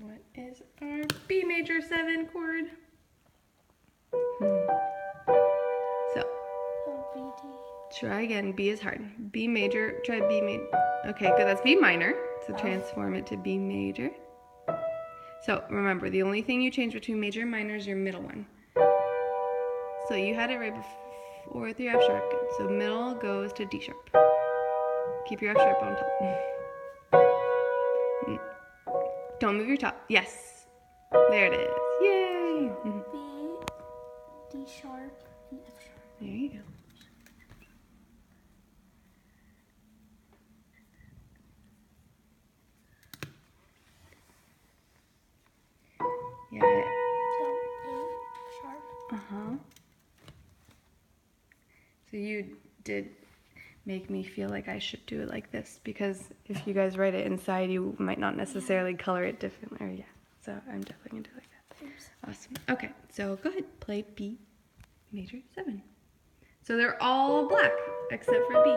What is our B major 7 chord? So, try again. B is hard. B major, try B major. Okay, good. That's B minor. So transform it to B major. So remember, the only thing you change between major and minor is your middle one. So you had it right before with your F sharp. Good. So middle goes to D sharp. Keep your F sharp on top. Don't move your top. Yes. There it is. Yay! B, D sharp, and F sharp. There you go. Yeah. So A sharp. So you did make me feel like I should do it like this, because if you guys write it inside, you might not necessarily color it differently. Or so I'm definitely gonna do it like that. Oops. Awesome. Okay, so go ahead, play B major 7. So they're all black except for B.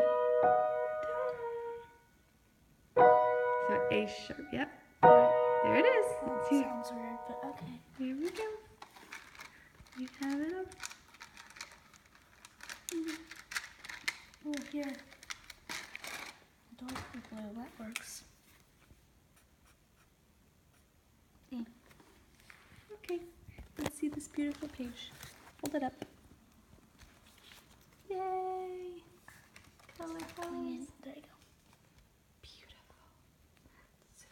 So A sharp. Yep. There it is. Let's see. Sounds weird, but okay. Here we go. You have it up. Oh, here. I don't think that works. Okay, let's see this beautiful page. Hold it up. Yay! Color, colors. There you go. Beautiful. So,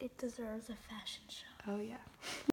it deserves a fashion show. Oh, yeah.